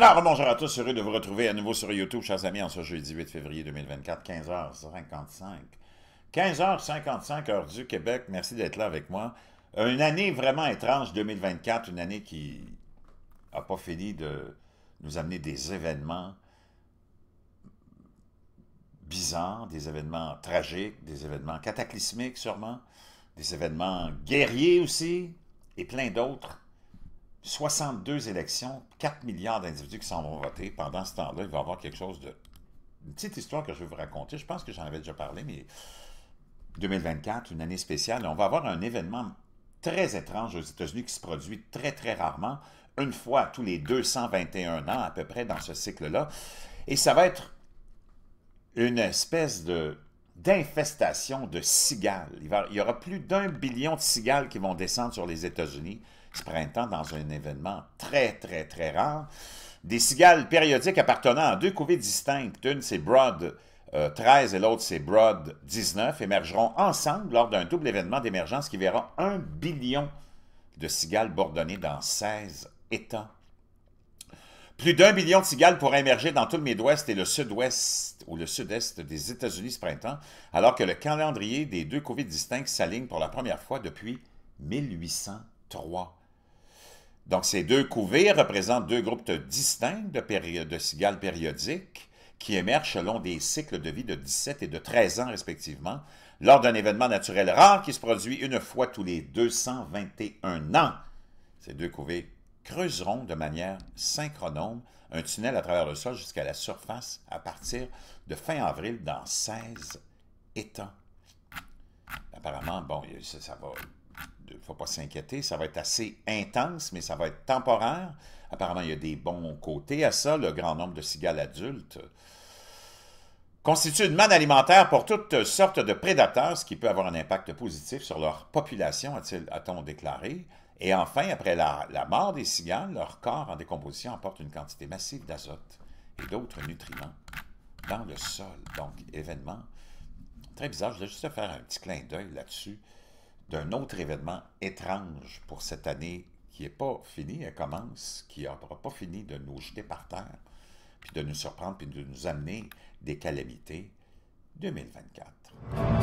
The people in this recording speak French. Alors, bonjour à tous, heureux de vous retrouver à nouveau sur YouTube, chers amis, en ce jeudi 8 février 2024, 15h55. 15h55, heure du Québec, merci d'être là avec moi. Une année vraiment étrange, 2024, une année qui n'a pas fini de nous amener des événements bizarres, des événements tragiques, des événements cataclysmiques sûrement, des événements guerriers aussi, et plein d'autres. 62 élections, 4 milliards d'individus qui s'en vont voter. Pendant ce temps-là, il va y avoir quelque chose de... Une petite histoire que je vais vous raconter. Je pense que j'en avais déjà parlé, mais 2024, une année spéciale. On va avoir un événement très étrange aux États-Unis qui se produit très, très rarement, une fois tous les 221 ans à peu près dans ce cycle-là. Et ça va être une espèce d'infestation de cigales. Il y aura plus d'1 billion de cigales qui vont descendre sur les États-Unis ce printemps dans un événement très, très, très rare. Des cigales périodiques appartenant à 2 couvées distinctes, une c'est Broad 13 et l'autre c'est Broad 19, émergeront ensemble lors d'un double événement d'émergence qui verra 1 billion de cigales bourdonner dans 16 États. Plus d'1 billion de cigales pourraient émerger dans tout le Midwest et le Sud-Ouest ou le Sud-Est des États-Unis ce printemps, alors que le calendrier des 2 couvées distinctes s'aligne pour la première fois depuis 1803. Donc, ces 2 couvées représentent 2 groupes distincts de cigales périodiques qui émergent selon des cycles de vie de 17 et de 13 ans respectivement, lors d'un événement naturel rare qui se produit une fois tous les 221 ans. Ces 2 couvées creuseront de manière synchronome un tunnel à travers le sol jusqu'à la surface à partir de fin avril dans 16 États. Apparemment, bon, ça va... Il ne faut pas s'inquiéter, ça va être assez intense, mais ça va être temporaire. Apparemment, il y a des bons côtés à ça. Le grand nombre de cigales adultes constitue une manne alimentaire pour toutes sortes de prédateurs, ce qui peut avoir un impact positif sur leur population, a-t-on déclaré. Et enfin, après la mort des cigales, leur corps en décomposition apporte une quantité massive d'azote et d'autres nutriments dans le sol. Donc, événement très bizarre. Je voulais juste faire un petit clin d'œil là-dessus d'un autre événement étrange pour cette année qui n'est pas finie, elle commence, qui n'aura pas fini de nous jeter par terre, puis de nous surprendre, puis de nous amener des calamités 2024.